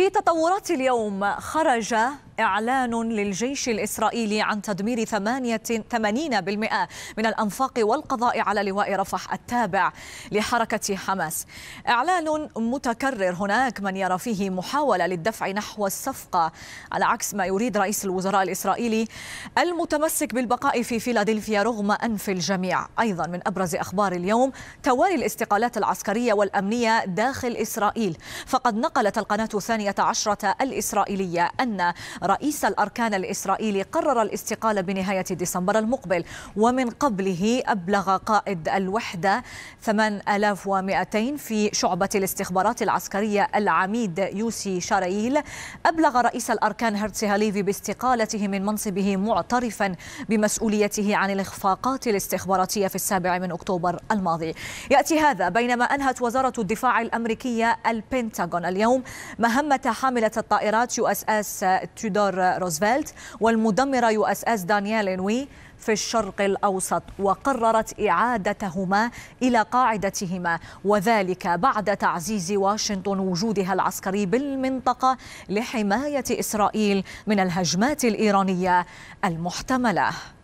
في تطورات اليوم خرج إعلان للجيش الإسرائيلي عن تدمير 88% من الأنفاق والقضاء على لواء رفح التابع لحركة حماس. إعلان متكرر، هناك من يرى فيه محاولة للدفع نحو الصفقة على عكس ما يريد رئيس الوزراء الإسرائيلي المتمسك بالبقاء في فيلادلفيا رغم أنف الجميع. أيضا من أبرز أخبار اليوم توالي الاستقالات العسكرية والأمنية داخل إسرائيل، فقد نقلت القناة 12 الإسرائيلية أن رئيس الأركان الإسرائيلي قرر الاستقالة بنهاية ديسمبر المقبل، ومن قبله أبلغ قائد الوحدة 8200 في شعبة الاستخبارات العسكرية العميد يوسي شرائيل، أبلغ رئيس الأركان هرتسي هاليفي باستقالته من منصبه معترفا بمسؤوليته عن الإخفاقات الاستخباراتية في 7 أكتوبر الماضي. يأتي هذا بينما أنهت وزارة الدفاع الأمريكية البنتاجون اليوم مهمة حاملة الطائرات يو اس اس دور روزفلت والمدمرة يو اس اس دانيال انوي في الشرق الأوسط، وقررت إعادتهما إلى قاعدتهما، وذلك بعد تعزيز واشنطن وجودها العسكري بالمنطقة لحماية إسرائيل من الهجمات الإيرانية المحتملة.